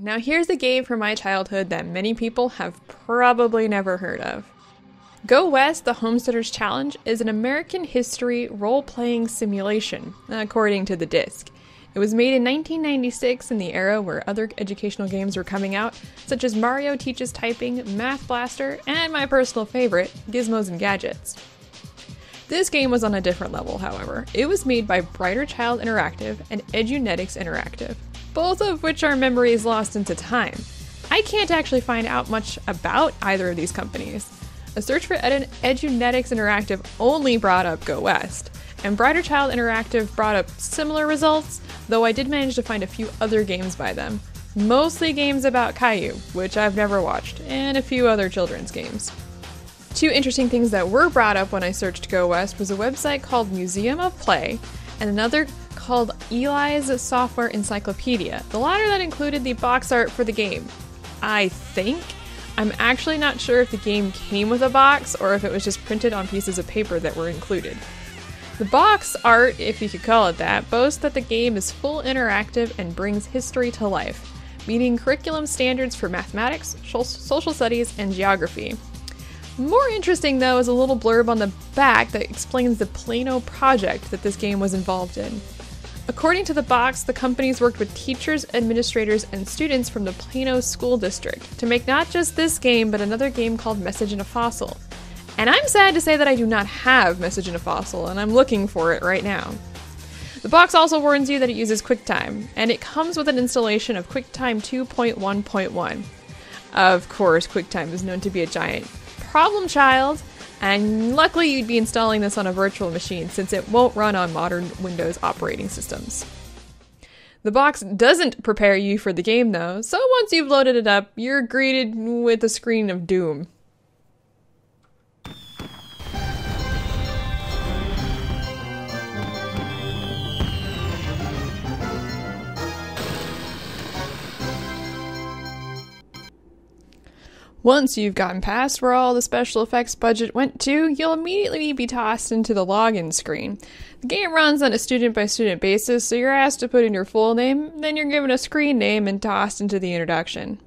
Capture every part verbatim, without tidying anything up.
Now here's a game from my childhood that many people have probably never heard of. Go West! The Homesteader's Challenge is an American history role-playing simulation, according to the disc. It was made in nineteen ninety-six in the era where other educational games were coming out, such as Mario Teaches Typing, Math Blaster, and my personal favorite, Gizmos and Gadgets. This game was on a different level, however. It was made by Brighter Child Interactive and EduNetics Interactive, both of which are memories lost into time. I can't actually find out much about either of these companies. A search for Edu- EduNetics Interactive only brought up Go West, and Brighter Child Interactive brought up similar results, though I did manage to find a few other games by them. Mostly games about Caillou, which I've never watched, and a few other children's games. Two interesting things that were brought up when I searched Go West was a website called Museum of Play, and another called Eli's Software Encyclopedia, the latter that included the box art for the game. I think? I'm actually not sure if the game came with a box, or if it was just printed on pieces of paper that were included. The box art, if you could call it that, boasts that the game is full interactive and brings history to life, meeting curriculum standards for mathematics, social studies, and geography. More interesting, though, is a little blurb on the back that explains the Plano project that this game was involved in. According to the box, the companies worked with teachers, administrators, and students from the Plano School District to make not just this game, but another game called Message in a Fossil. And I'm sad to say that I do not have Message in a Fossil, and I'm looking for it right now. The box also warns you that it uses QuickTime, and it comes with an installation of QuickTime two point one point one. Of course, QuickTime is known to be a giant problem child, and luckily you'd be installing this on a virtual machine since it won't run on modern Windows operating systems. The box doesn't prepare you for the game though, so once you've loaded it up, you're greeted with a screen of doom. Once you've gotten past where all the special effects budget went to, you'll immediately be tossed into the login screen. The game runs on a student-by-student basis, so you're asked to put in your full name, then you're given a screen name and tossed into the introduction.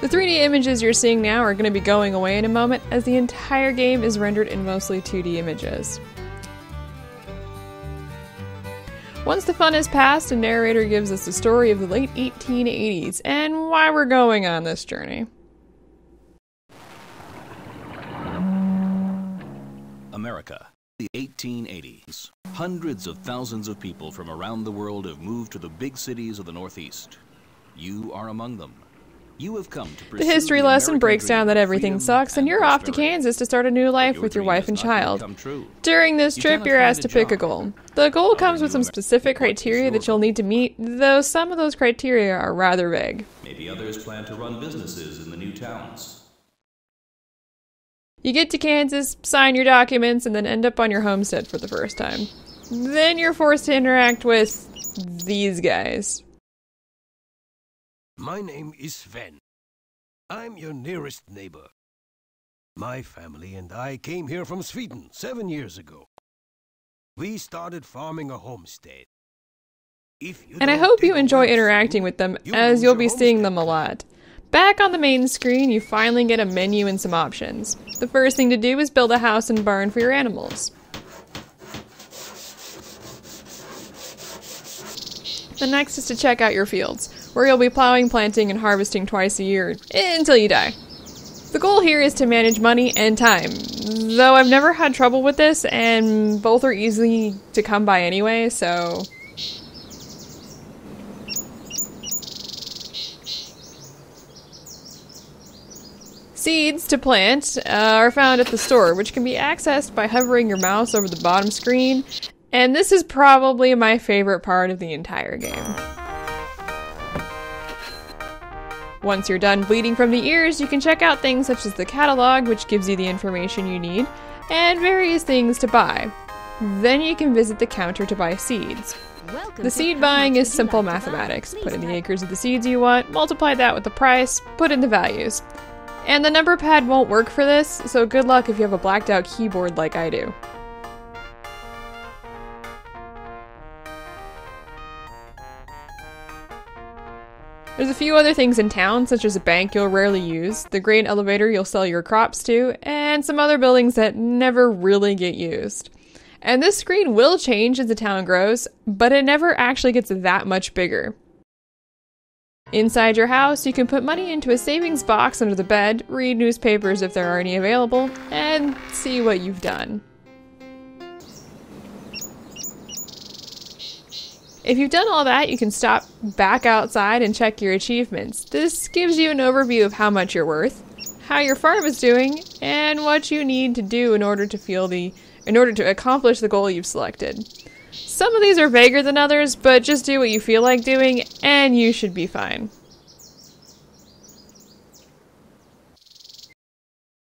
The three D images you're seeing now are going to be going away in a moment, as the entire game is rendered in mostly two D images. Once the fun is past, a narrator gives us the story of the late eighteen eighties and why we're going on this journey. America, the eighteen eighties. Hundreds of thousands of people from around the world have moved to the big cities of the Northeast. You are among them. You have come to the history the lesson American breaks down that everything sucks, and, and you're off to Kansas to start a new life your with your wife and child. During this you trip, you're asked to pick job. a goal. The goal comes with some specific criteria that you'll need to meet, though some of those criteria are rather vague. Maybe others plan to run businesses in the new towns. You get to Kansas, sign your documents, and then end up on your homestead for the first time. Then you're forced to interact with these guys. My name is Sven. I'm your nearest neighbor. My family and I came here from Sweden seven years ago. We started farming a homestead. If you and I hope you enjoy interacting with them, as you'll be seeing them a lot. Back on the main screen, you finally get a menu and some options. The first thing to do is build a house and barn for your animals. The next is to check out your fields, where you'll be plowing, planting, and harvesting twice a year, until you die. The goal here is to manage money and time, though I've never had trouble with this, and both are easy to come by anyway, so... Seeds to plant uh, are found at the store, which can be accessed by hovering your mouse over the bottom screen, and this is probably my favorite part of the entire game. Once you're done bleeding from the ears, you can check out things such as the catalog, which gives you the information you need, and various things to buy. Then you can visit the counter to buy seeds. Welcome the seed buying is simple mathematics. Put in the acres of the seeds you want, multiply that with the price, put in the values. And the number pad won't work for this, so good luck if you have a blacked out keyboard like I do. There's a few other things in town, such as a bank you'll rarely use, the grain elevator you'll sell your crops to, and some other buildings that never really get used. And this screen will change as the town grows, but it never actually gets that much bigger. Inside your house, you can put money into a savings box under the bed, read newspapers if there are any available, and see what you've done. If you've done all that, you can stop back outside and check your achievements. This gives you an overview of how much you're worth, how your farm is doing, and what you need to do in order to feel the in order to accomplish the goal you've selected. Some of these are vaguer than others, but just do what you feel like doing and you should be fine.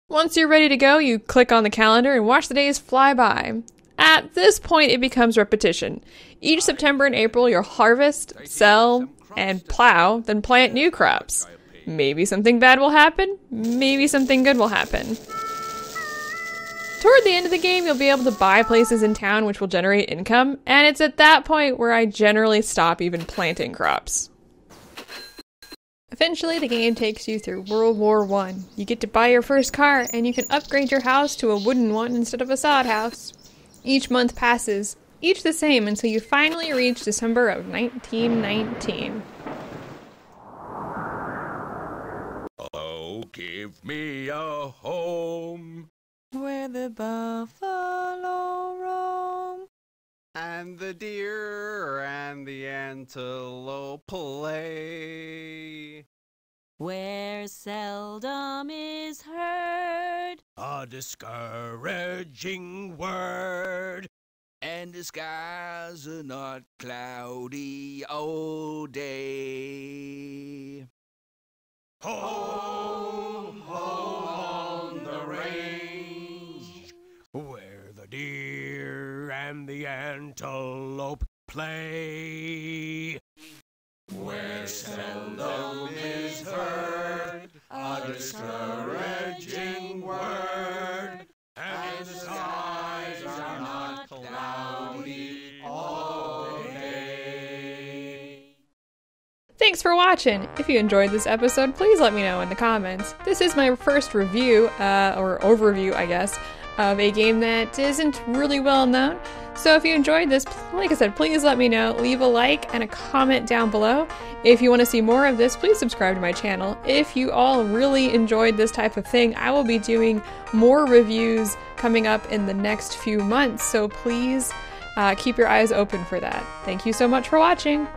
Once you're ready to go, you click on the calendar and watch the days fly by. At this point, it becomes repetition. Each September and April, you'll harvest, sell, and plow, then plant new crops. Maybe something bad will happen, maybe something good will happen. Toward the end of the game, you'll be able to buy places in town which will generate income, and it's at that point where I generally stop even planting crops. Eventually, the game takes you through World War One. You get to buy your first car, and you can upgrade your house to a wooden one instead of a sod house. Each month passes, each the same, until you finally reach December of nineteen nineteen. Oh, give me a home where the buffalo roam and the deer and the antelope play, where seldom is heard a discouraging word, and the skies are not cloudy all day. Home, home on the range, where the deer and the antelope play, where seldom is heard a discouraging word, and the skies are not cloudy all day. Thanks for watching! If you enjoyed this episode, please let me know in the comments. This is my first review, uh, or overview, I guess, of a game that isn't really well known. So if you enjoyed this, like I said, please let me know, leave a like and a comment down below. If you want to see more of this, please subscribe to my channel. If you all really enjoyed this type of thing, I will be doing more reviews coming up in the next few months, so please uh, keep your eyes open for that. Thank you so much for watching!